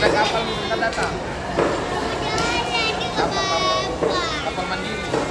Ada kapal kita datang. Kapal mandiri.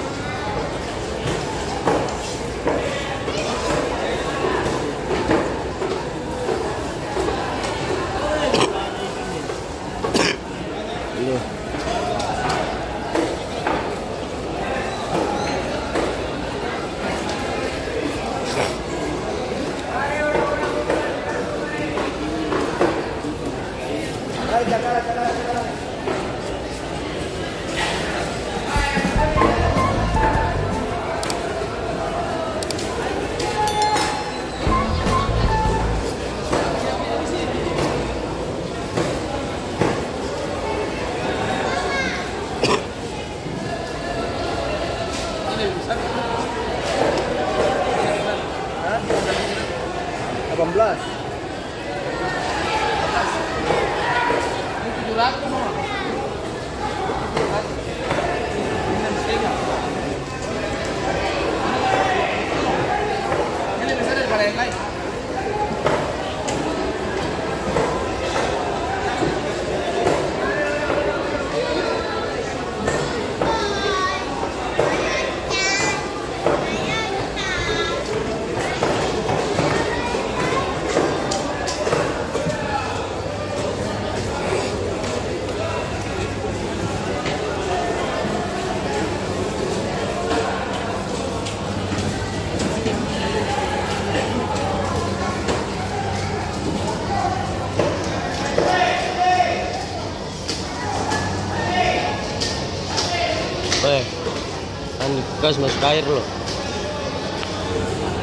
Gas masuk air loh,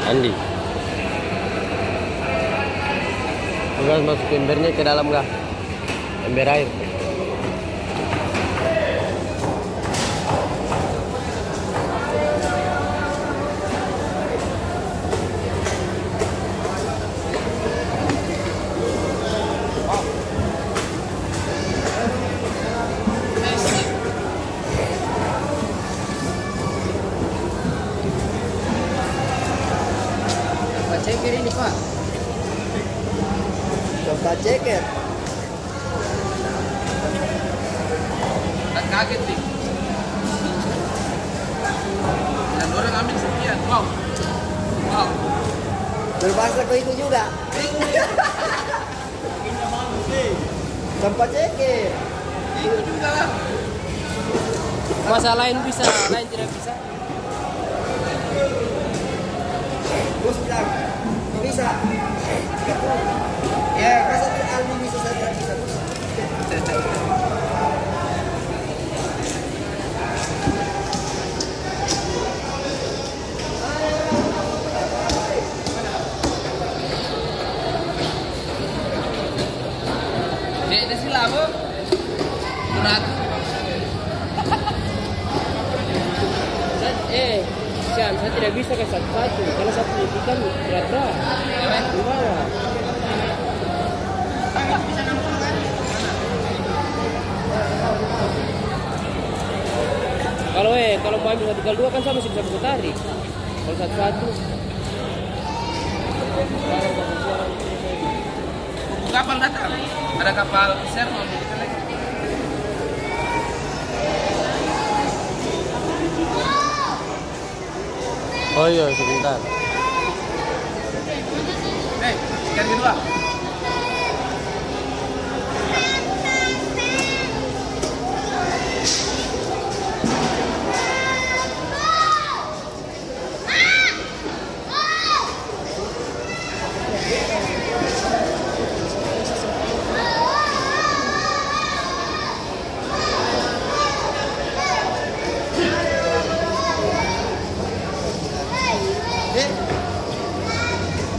Andi. Gas masuk embernya ke dalam gak? Ember air. Ceker. Kaget nih. Dan orang ambil sekian. Wow. Wow. Berbahasa ke itu juga. Tempat ceker. Itu juga lah. Masa lain bisa, lain tidak bisa. Bos bilang bisa. Ya, kasih album itu saja bisa. Dek, silakan, Bu. Berat. Saya tidak bisa ke satu-satu karena satu ikan berat-berat. Gimana? Kalau mau ambil 1-2 kan saya masih bisa buku tarik. Kalau 1-1 kapal datang. Ada kapal share mau di kita lagi. Oh iya sebentar. Ikan kedua.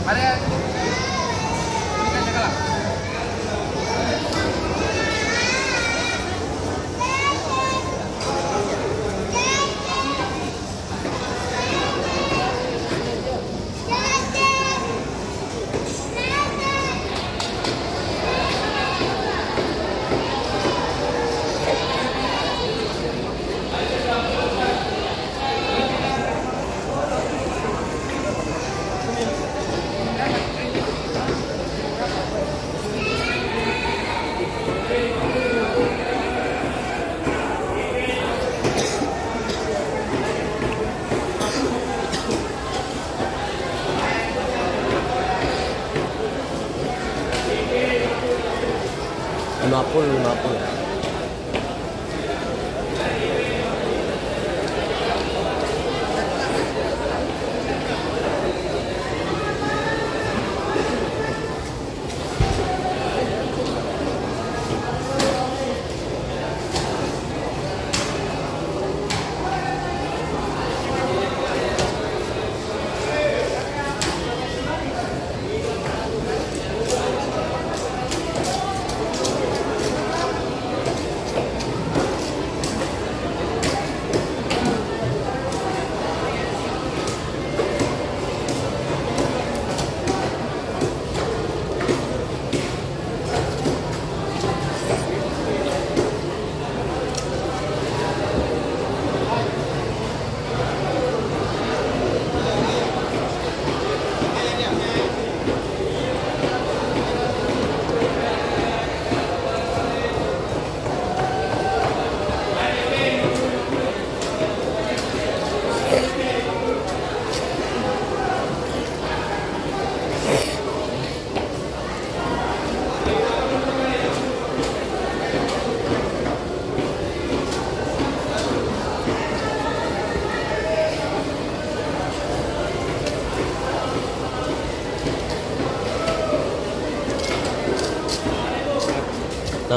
Ada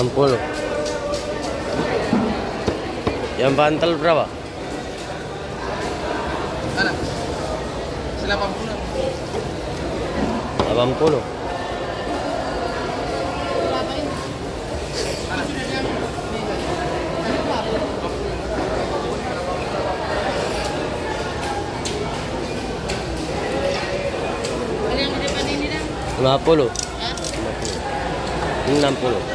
50. Yang bantal berapa? 80. Ada yang di depan ini dah? 50. Ini 60.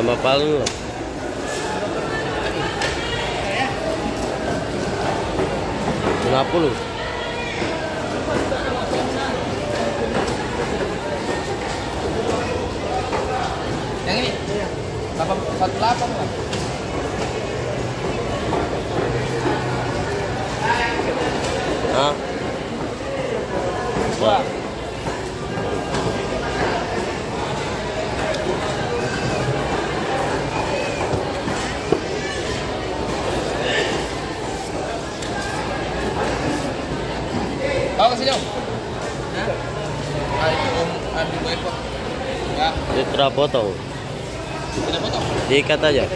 Lama palu. Lama puluh. Yang ini? 48 kan? Hah? Wah. Tahu kasih jauh? Hah? Aduh, gue kok. Enggak. Dia terapotong. Tidak potong? Diikat aja.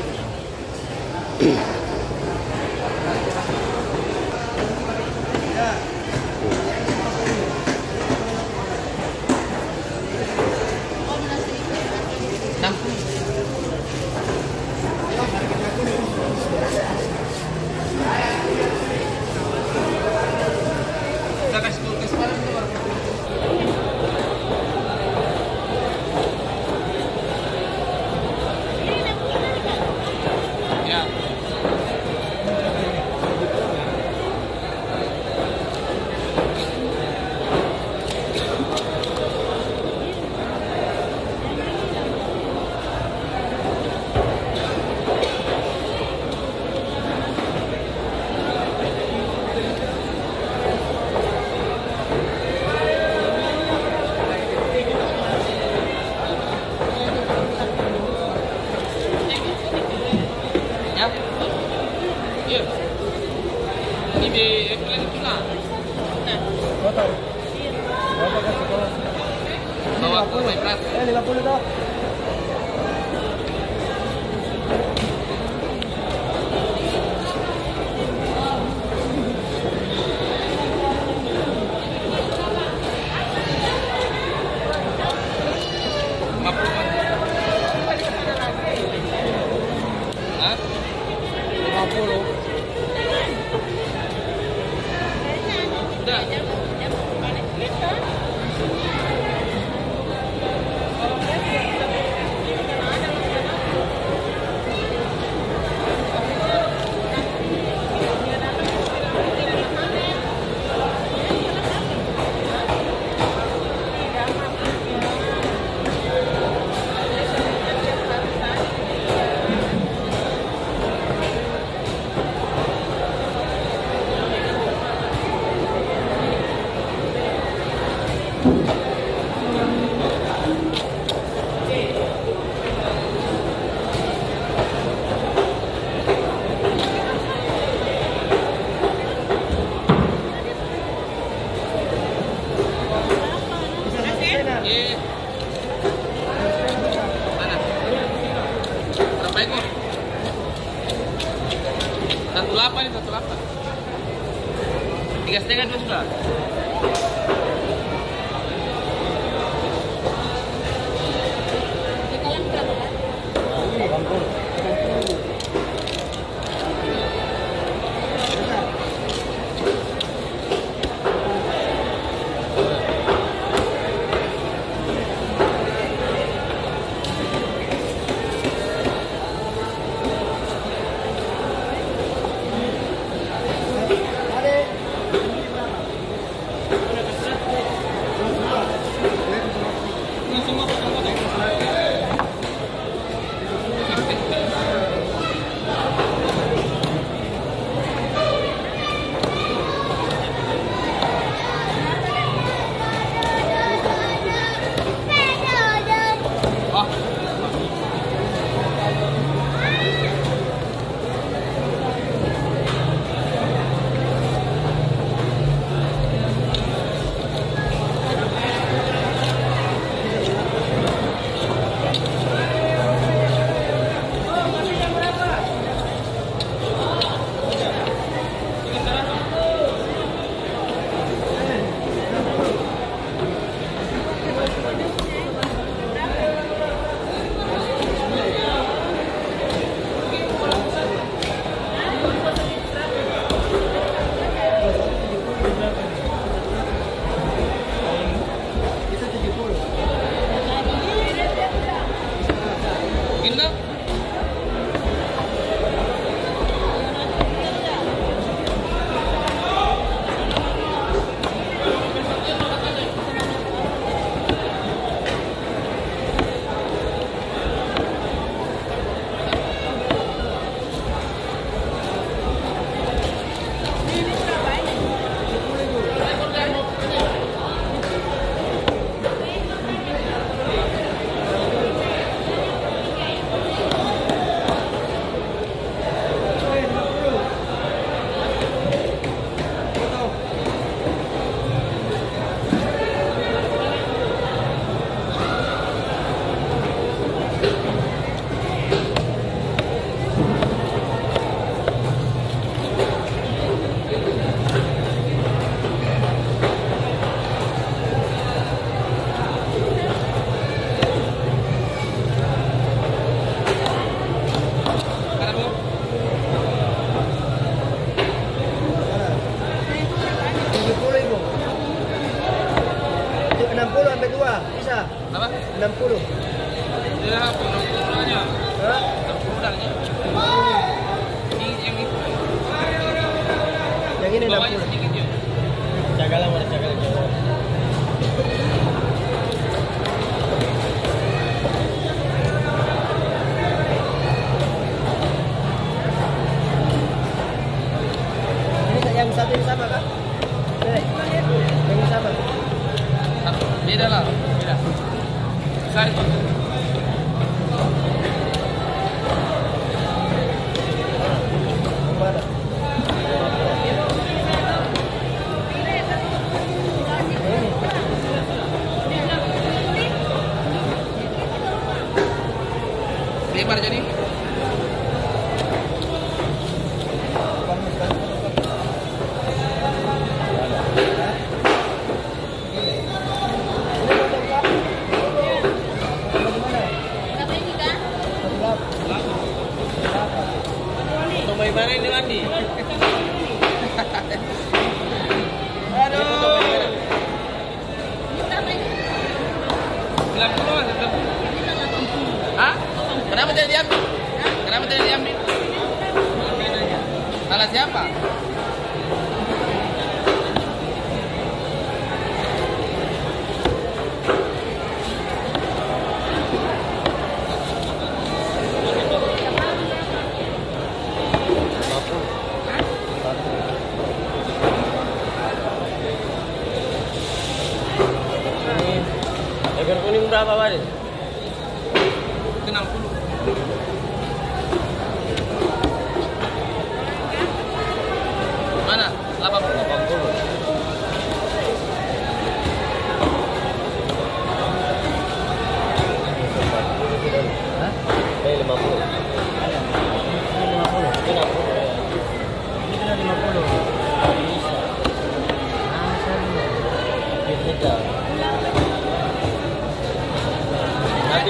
1.8 3,5 2 sudah.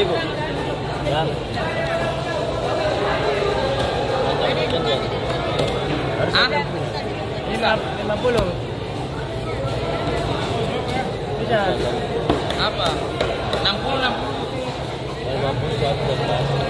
Bu. Dan harus 50. Bisa. Apa? 60. 50 suatu.